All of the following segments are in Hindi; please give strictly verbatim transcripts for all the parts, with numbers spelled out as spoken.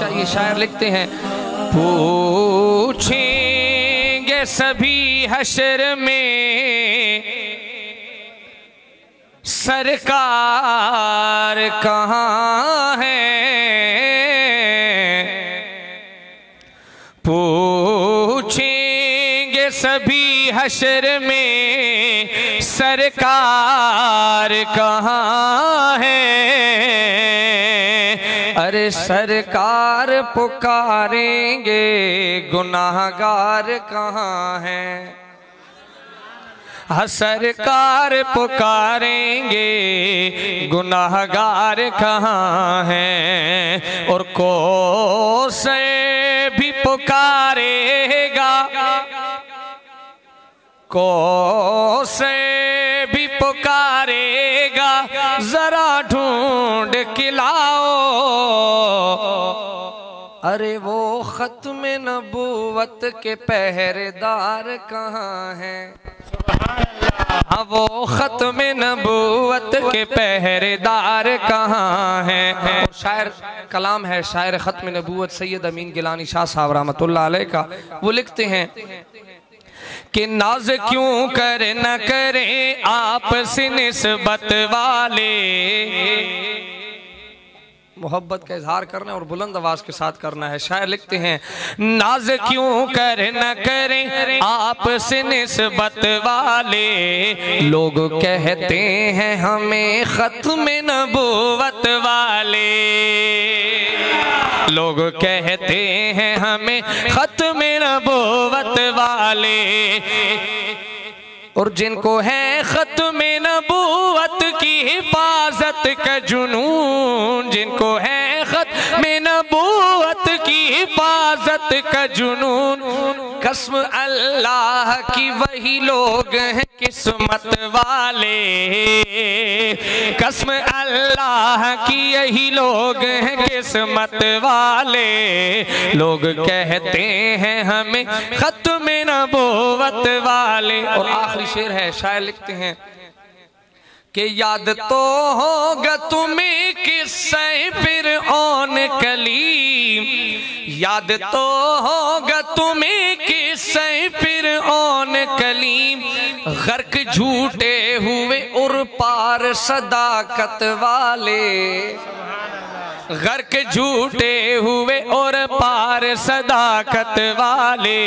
बादशाह ये शायर लिखते हैं, पूछेंगे सभी हश्र में सरकार कहाँ है, पूछेंगे सभी हश्र में सरकार कहाँ है, अरे सरकार पुकारेंगे गुनाहगार कहाँ है, सरकार पुकारेंगे गुनाहगार कहाँ हैं, और कोसे भी पुकारेगा, कोसे भी पुकारेगा जरा ढूंढ के लाओ, अरे वो खत्मे नबूवत के पहरेदार कहाँ हैं, हाँ वो खत्मे नबूवत के पहरेदार कहाँ हैं। और शायर कलाम है शायर खत्मे नबूवत सैयद अमीन गिलानी शाह सहरावतुल लाह अलैका, वो लिखते हैं कि नाज क्यों कर न करें आप से निस्बत वाले, मोहब्बत का इजहार करना और बुलंद आवाज के साथ करना है। शायर लिखते हैं, नाज क्यों कर न करें आपसे निस्बत वाले, लोग कहते हैं हमें खत्मे नबूवत वाले, लोग कहते हैं हमें खत्मे नबूवत वाले, और जिनको है खत्मे नबूवत की हिफाजत का जुनून, जिनको है खत्मे नबूवत की हिफाजत का जुनून, कसम अल्लाह की वही लोग हैं किस्मत वाले, कसम अल्लाह की यही लोग हैं किस्मत वाले, लोग कहते हैं हमें खत्मे नबूवत वाले। और आखिरी शेर है, शायर लिखते हैं कि याद तो होगा तुम्हें किस्से फिरऔन कलीम, याद तो होगा तुम्हें किस्से फिरऔन कलीम, गर्क झूठे हुए और पार सदाकत वाले, गर्क झूठे हुए और पार सदाकत वाले,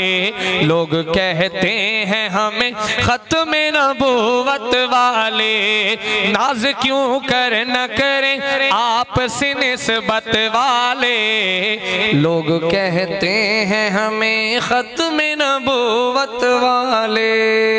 लोग कहते हैं हमें खत्मे नबूवत वाले, नाज क्यों कर न करें आपसे निस्बत वाले, लोग कहते हैं हमें खत्मे नबूवत वाले।